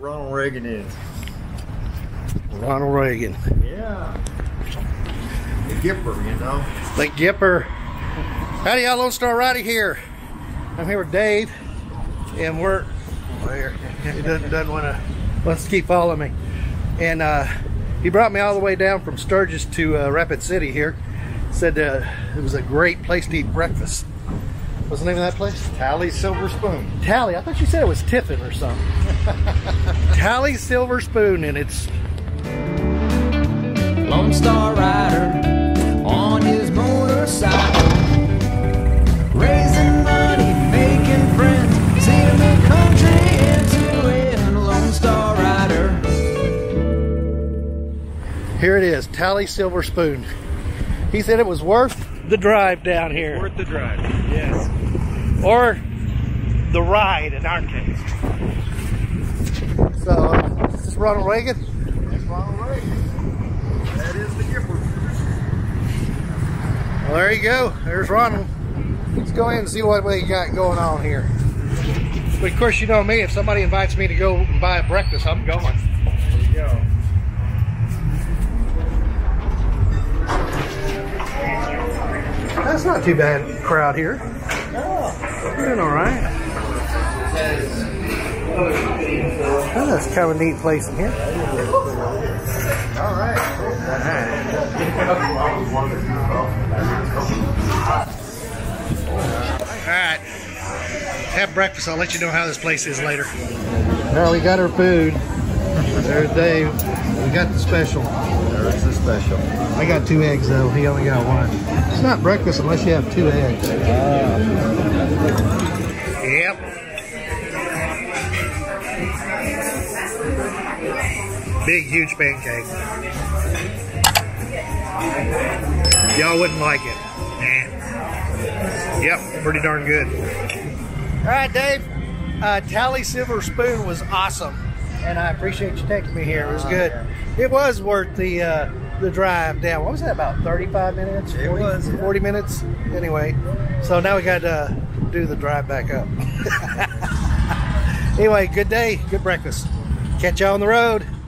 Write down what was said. Ronald Reagan is. Ronald Reagan. Yeah. The Gipper, you know. The Gipper. Howdy, y'all. Lone Star Rider here. I'm here with Dave, and we're. He doesn't want to. Wants to keep following me, and he brought me all the way down from Sturgis to Rapid City here. Said it was a great place to eat breakfast. What's the name of that place? Tally's Silver Spoon. Tally? I thought you said it was Tiffin or something. Tally's Silver Spoon, and it's Lone Star Rider on his motorcycle, raising money, making friends, seeing the country into a Lone Star Rider. Here it is, Tally's Silver Spoon. He said it was worth the drive down here. Worth the drive, yes. Or the ride in our case. So, this is Ronald Reagan. That's Ronald Reagan. That is the Gipper. Well, there you go. There's Ronald. Let's go in and see what we got going on here. But of course, you know me, if somebody invites me to go and buy a breakfast, I'm going. There you go. That's not too bad crowd here. No. We're doing all right. Well, that's kind of a neat place in here. All right. All right. Have breakfast. I'll let you know how this place is later. Well, we got our food. There's Dave. We got the special. There's the special. I got 2 eggs though. He only got 1. It's not breakfast unless you have 2 eggs. Yep. Big, huge pancake. Y'all wouldn't like it. Nah. Yep, pretty darn good. All right, Dave. Tally Silver Spoon was awesome. And I appreciate you taking me here. It was good. It was worth the drive down. What was that, about 35 minutes? 40, it was. 40 minutes? Anyway, so now we got to do the drive back up. Anyway, good day, good breakfast. Catch you on the road.